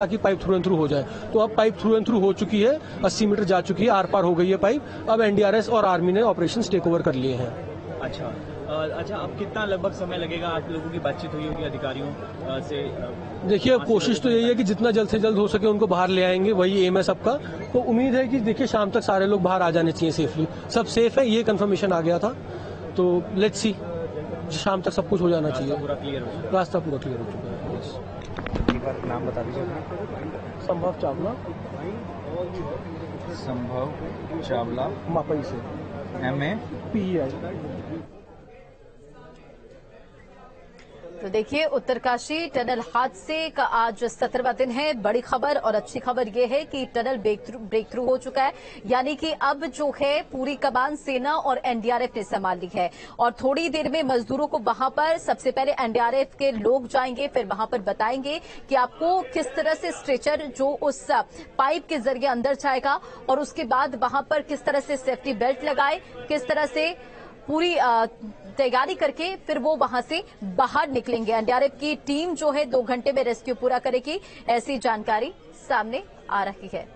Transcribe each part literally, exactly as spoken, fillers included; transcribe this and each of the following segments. ताकि pipe through and through हो जाए। तो अब पाइप थ्रू एंड थ्रू हो चुकी है, अस्सी मीटर जा चुकी है, आर पार हो गई है पाइप। अब एनडीआरएफ और आर्मी ने ऑपरेशन टेक ओवर कर लिए हैं। अच्छा अच्छा अब कितना लगभग समय लगेगा, आप लोगों की बातचीत हुई होगी अधिकारियों से? देखिए अब कोशिश तो यही है कि जितना जल्द से जल्द हो सके उनको बाहर ले आएंगे, वही एम है सबका। तो उम्मीद है कि देखिए शाम तक सारे लोग बाहर आ जाने चाहिए सेफली। सब सेफ है, ये कन्फर्मेशन आ गया था, तो लेट्स सी शाम तक सब कुछ हो जाना चाहिए, पूरा क्लियर हो, रास्ता पूरा क्लियर हो चुका है। नाम बता दीजिए। संभव चावला। संभव चावला मापई से, एम ए पी आई। तो देखिए उत्तरकाशी टनल हादसे का आज सत्रहवां दिन है। बड़ी खबर और अच्छी खबर यह है कि टनल ब्रेक थ्रू हो चुका है, यानी कि अब जो है पूरी कमान सेना और एनडीआरएफ ने संभाल ली है। और थोड़ी देर में मजदूरों को वहां पर सबसे पहले एनडीआरएफ के लोग जाएंगे, फिर वहां पर बताएंगे कि आपको किस तरह से स्ट्रेचर जो उस पाइप के जरिए अंदर जाएगा और उसके बाद वहां पर किस तरह से सेफ्टी बेल्ट लगाए, किस तरह से पूरी तैयारी करके फिर वो वहां से बाहर निकलेंगे। एनडीआरएफ की टीम जो है दो घंटे में रेस्क्यू पूरा करेगी, ऐसी जानकारी सामने आ रही है।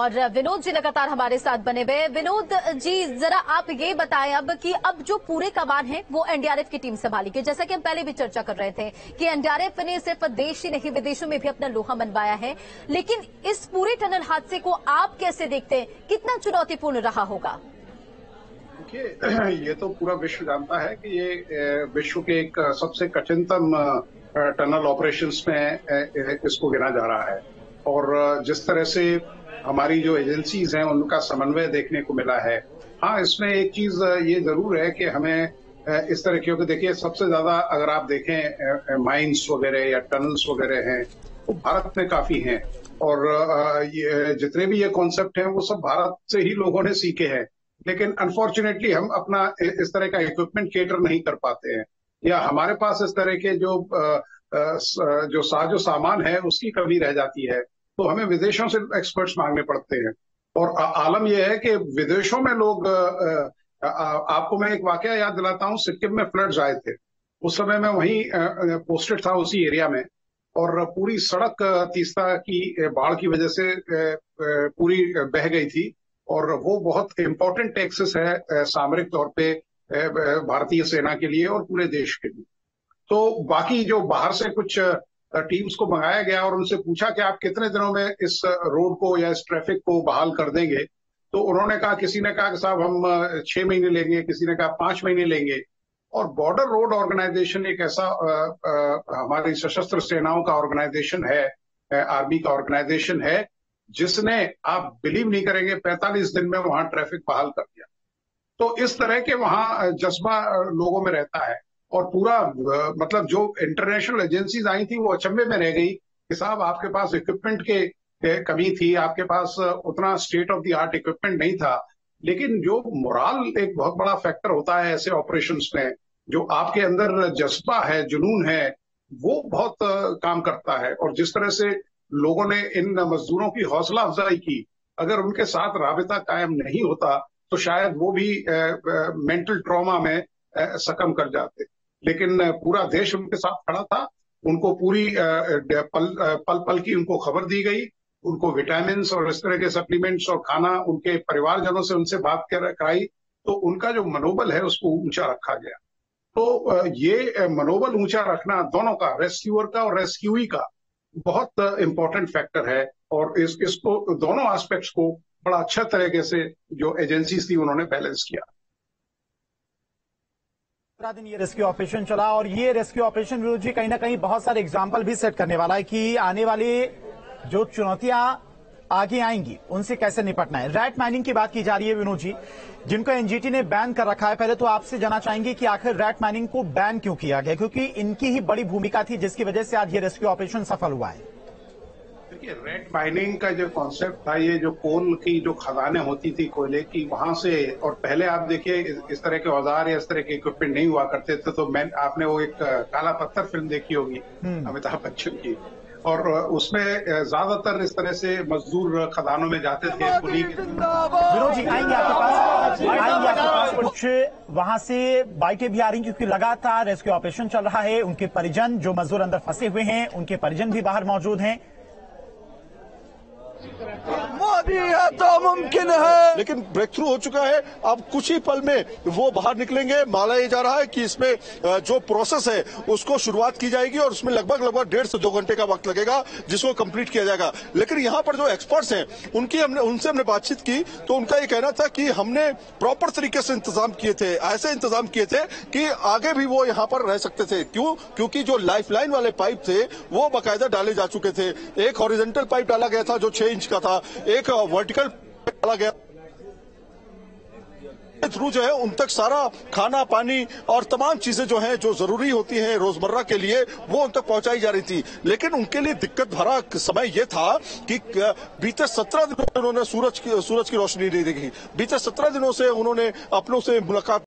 और विनोद जी लगातार हमारे साथ बने हुए। विनोद जी जरा आप ये बताएं अब कि अब जो पूरे कमान है वो एनडीआरएफ की टीम संभालेगी। जैसा कि हम पहले भी चर्चा कर रहे थे कि एनडीआरएफ ने सिर्फ देश ही नहीं विदेशों में भी अपना लोहा मनवाया है, लेकिन इस पूरे टनल हादसे को आप कैसे देखते हैं, कितना चुनौतीपूर्ण रहा होगा? देखिए ये तो पूरा विश्व जानता है कि ये विश्व के एक सबसे कठिनतम टनल ऑपरेशन में इसको गिना जा रहा है। और जिस तरह से हमारी जो एजेंसीज हैं उनका समन्वय देखने को मिला है। हाँ इसमें एक चीज ये जरूर है कि हमें इस तरह, क्योंकि देखिए सबसे ज्यादा अगर आप देखें माइंस वगैरह या टनल्स वगैरह हैं वो भारत में काफी हैं, और ये जितने भी ये कॉन्सेप्ट हैं वो सब भारत से ही लोगों ने सीखे हैं। लेकिन अनफॉर्चुनेटली हम अपना इस तरह का इक्विपमेंट केटर नहीं कर पाते हैं, या हमारे पास इस तरह के जो जो साजो सामान है उसकी कमी रह जाती है। तो हमें विदेशों से एक्सपर्ट्स मांगने पड़ते हैं। और आ, आलम यह है कि विदेशों में लोग आ, आ, आ, आपको मैं एक वाकया याद दिलाता हूँ। सिक्किम में फ्लड्स आए थे, उस समय मैं वहीं पोस्टेड था उसी एरिया में, और पूरी सड़क तीस्ता की बाढ़ की वजह से पूरी बह गई थी। और वो बहुत इम्पोर्टेंट एक्सेस है सामरिक तौर पे भारतीय सेना के लिए और पूरे देश के लिए। तो बाकी जो बाहर से कुछ टीम्स को मंगाया गया और उनसे पूछा कि आप कितने दिनों में इस रोड को या इस ट्रैफिक को बहाल कर देंगे, तो उन्होंने कहा, किसी ने कहा कि साहब हम छह महीने लेंगे, किसी ने कहा पांच महीने लेंगे। और बॉर्डर रोड ऑर्गेनाइजेशन एक ऐसा आ, आ, हमारी सशस्त्र सेनाओं का ऑर्गेनाइजेशन है, आर्मी का ऑर्गेनाइजेशन है, जिसने आप बिलीव नहीं करेंगे पैंतालीस दिन में वहां ट्रैफिक बहाल कर दिया। तो इस तरह के वहां जज्बा लोगों में रहता है। और पूरा मतलब जो इंटरनेशनल एजेंसीज आई थी वो अचंभे में रह गई कि साहब आपके पास इक्विपमेंट के कमी थी, आपके पास उतना state of the art equipment नहीं था। लेकिन जो मोराल एक बहुत बड़ा फैक्टर होता है ऐसे ऑपरेशंस में, जो आपके अंदर जज्बा है, जुनून है, वो बहुत काम करता है। और जिस तरह से लोगों ने इन मजदूरों की हौसला अफजाई की, अगर उनके साथ राबता कायम नहीं होता तो शायद वो भी मेंटल ट्रॉमा में सकम कर जाते। लेकिन पूरा देश उनके साथ खड़ा था, उनको पूरी पल पल, पल की उनको खबर दी गई, उनको विटामिन और इस तरह के सप्लीमेंट्स और खाना, उनके परिवारजनों से उनसे बात कराई, तो उनका जो मनोबल है उसको ऊंचा रखा गया। तो ये मनोबल ऊंचा रखना दोनों का, रेस्क्यूअर का और रेस्क्यूई का, बहुत इम्पोर्टेंट फैक्टर है। और इस इसको दोनों एस्पेक्ट्स को बड़ा अच्छा तरीके से जो एजेंसीज थी उन्होंने बैलेंस किया। पूरा दिन ये रेस्क्यू ऑपरेशन चला, और ये रेस्क्यू ऑपरेशन विरोध जी कहीं ना कहीं बहुत सारे एग्जाम्पल भी सेट करने वाला है कि आने वाली जो चुनौतियां आगे आएंगी उनसे कैसे निपटना है। रैट माइनिंग की बात की जा रही है विनोद जी, जिनको एनजीटी ने बैन कर रखा है। पहले तो आपसे जाना चाहेंगे कि आखिर रैट माइनिंग को बैन क्यों किया गया, क्योंकि इनकी ही बड़ी भूमिका थी जिसकी वजह से आज ये रेस्क्यू ऑपरेशन सफल हुआ है। देखिए रैट माइनिंग का जो कॉन्सेप्ट था, ये जो कोल की जो खदानें होती थी कोयले की, वहां से, और पहले आप देखिए इस तरह के औजार या इस तरह के इक्विपमेंट नहीं हुआ करते थे। तो मैं आपने वो एक काला पत्थर फिल्म देखी होगी अमिताभ बच्चन की, और उसमें ज्यादातर इस तरह से मजदूर खदानों में जाते थे। विनोद जी आएंगे आपके पास, आएंगे आपके पास। कुछ वहां से बाइकें भी आ रही क्योंकि लगातार रेस्क्यू ऑपरेशन चल रहा है। उनके परिजन जो मजदूर अंदर फंसे हुए हैं उनके परिजन भी बाहर मौजूद हैं। मोदी है तो मुमकिन है, लेकिन ब्रेक थ्रू हो चुका है। अब कुछ ही पल में वो बाहर निकलेंगे। माना यह जा रहा है कि इसमें जो प्रोसेस है उसको शुरुआत की जाएगी और उसमें लगभग लगभग डेढ़ से दो घंटे का वक्त लगेगा जिसको कंप्लीट किया जाएगा। लेकिन यहाँ पर जो एक्सपर्ट्स हैं उनकी हमने उनसे हमने बातचीत की तो उनका ये कहना था कि हमने प्रॉपर तरीके से इंतजाम किए थे, ऐसे इंतजाम किए थे कि आगे भी वो यहाँ पर रह सकते थे। क्यों? क्योंकि जो लाइफ लाइन वाले पाइप थे वो बाकायदा डाले जा चुके थे। एक हॉरिजेंटल पाइप डाला गया था जो छह इंच का था, एक वर्टिकल डाला गया थ्रू जो है उन तक सारा खाना पानी और तमाम चीजें जो हैं जो जरूरी होती हैं रोजमर्रा के लिए वो उन तक पहुंचाई जा रही थी। लेकिन उनके लिए दिक्कत भरा समय यह था कि बीते सत्रह दिनों से उन्होंने सूरज की, सूरज की रोशनी नहीं देखी। बीते सत्रह दिनों से उन्होंने अपनों से मुलाकात